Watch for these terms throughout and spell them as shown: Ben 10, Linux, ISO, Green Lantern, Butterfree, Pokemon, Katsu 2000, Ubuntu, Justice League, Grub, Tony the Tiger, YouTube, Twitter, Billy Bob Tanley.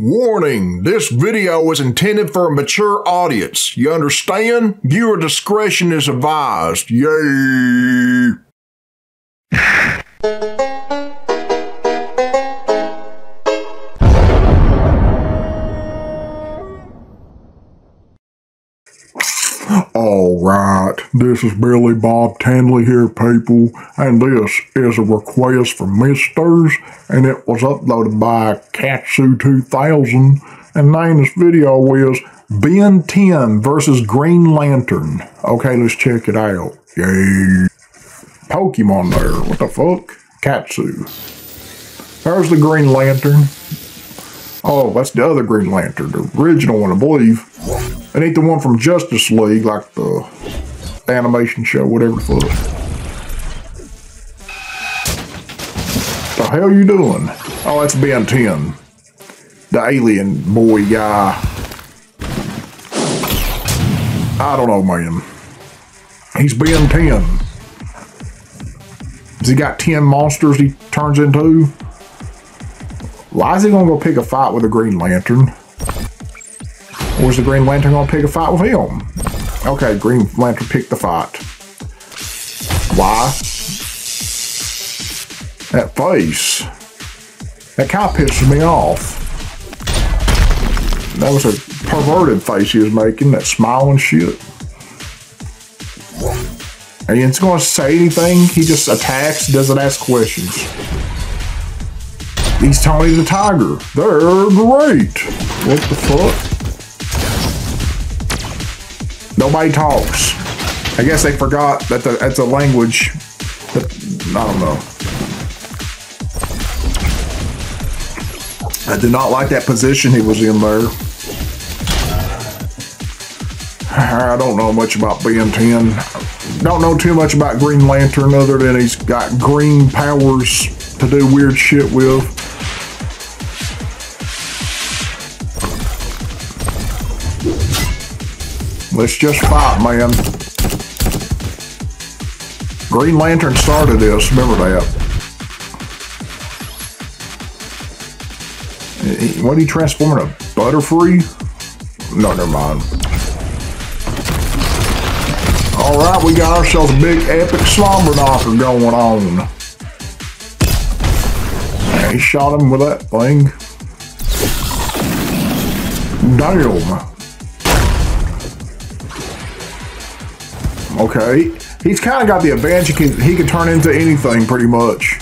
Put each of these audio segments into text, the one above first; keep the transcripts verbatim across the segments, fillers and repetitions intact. Warning, this video is intended for a mature audience. You understand? Viewer discretion is advised. Yay! Alright, this is Billy Bob Tanley here, people, and this is a request from Misters, and it was uploaded by Katsu two thousand, and the name of this video is Ben ten versus Green Lantern. Okay, let's check it out. Yay. Pokemon there, what the fuck? Katsu. There's the Green Lantern. Oh, that's the other Green Lantern, the original one, I believe. It ain't the one from Justice League, like the animation show, whatever the fuck. The hell you doing? Oh, that's Ben ten. The alien boy guy. I don't know, man. He's Ben ten. Has he got ten monsters he turns into? Why is he gonna go pick a fight with a Green Lantern? Or is the Green Lantern gonna pick a fight with him? Okay, Green Lantern picked the fight. Why? That face. That kind of pisses me off. That was a perverted face he was making, that smiling shit. And he ain't gonna say anything, he just attacks, doesn't ask questions. He's Tony the Tiger. They're great. What the fuck? Nobody talks. I guess they forgot that the, that's a language. That, I don't know. I did not like that position he was in there. I don't know much about Ben ten. Don't know too much about Green Lantern other than he's got green powers to do weird shit with. Let's just fight, man. Green Lantern started this, remember that. What, did he transform into Butterfree? No, never mind. Alright, we got ourselves a big epic slumber knocker going on. Yeah, he shot him with that thing. Damn. Okay, he's kind of got the advantage. He can, he can turn into anything, pretty much.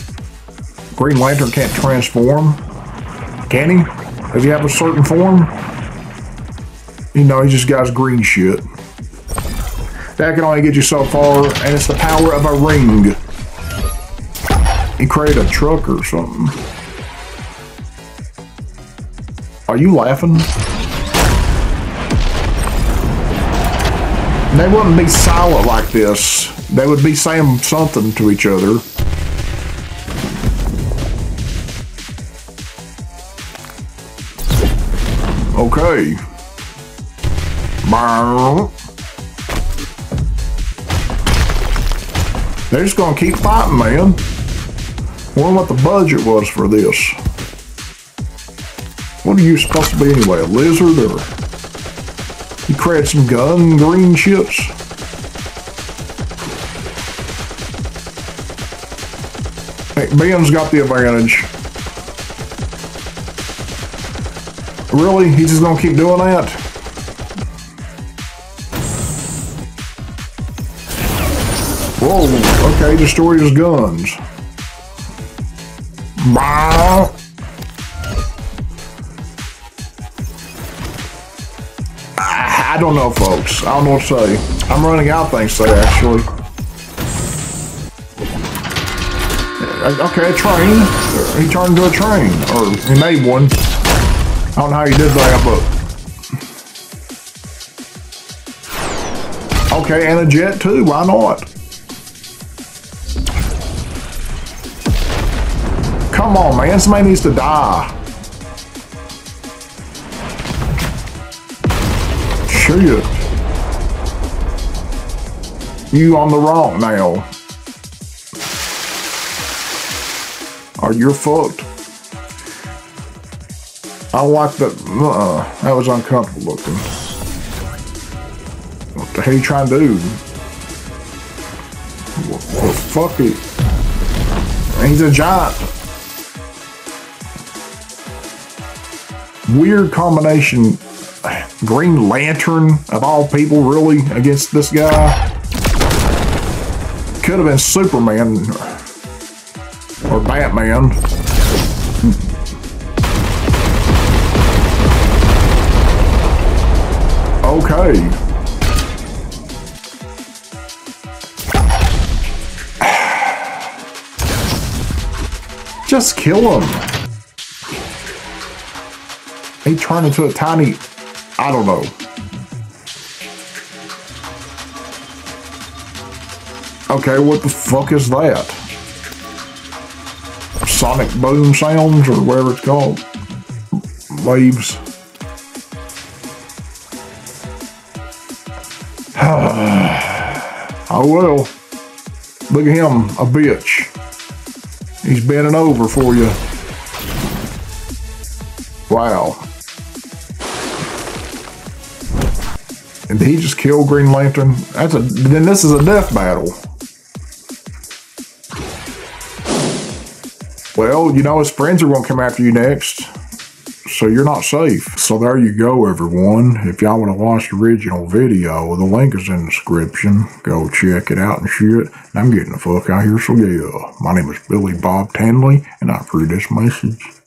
Green Lantern can't transform, can he? Does he have a certain form? You know, he just got his green shit. That can only get you so far, and it's the power of a ring. He created a truck or something. Are you laughing? They wouldn't be silent like this. They would be saying something to each other. Okay. They're just gonna keep fighting, man. I wonder what the budget was for this. What are you supposed to be anyway, a lizard or? You create some gun green chips. Hey, Ben's got the advantage. Really? He's just gonna keep doing that? Whoa, okay, destroyed his guns. Bah! I don't know, folks. I don't know what to say. I'm running out of things today, actually. Okay, a train. He turned into a train. Or he made one. I don't know how he did that, but... Okay, and a jet, too. Why not? Come on, man. Somebody needs to die. You. You on the wrong now. Are you fucked? I walked up. Uh-uh. That was uncomfortable looking. What the hell are you trying to do? Well, fuck it. He's a giant. Weird combination. Green Lantern, of all people, really, against this guy. Could have been Superman or Batman. Okay. Just kill him. He turned into a tiny, I don't know. Okay, what the fuck is that? Sonic boom sounds or whatever it's called. Waves. I will. Look at him, a bitch. He's bending over for you. Wow. And did he just kill Green Lantern? That's a, then this is a death battle. Well, you know his friends are gonna come after you next, so you're not safe. So there you go, everyone. If y'all wanna watch the original video, the link is in the description. Go check it out and shit. And I'm getting the fuck out of here, so yeah. My name is Billy Bob Tanley, and I approve this message.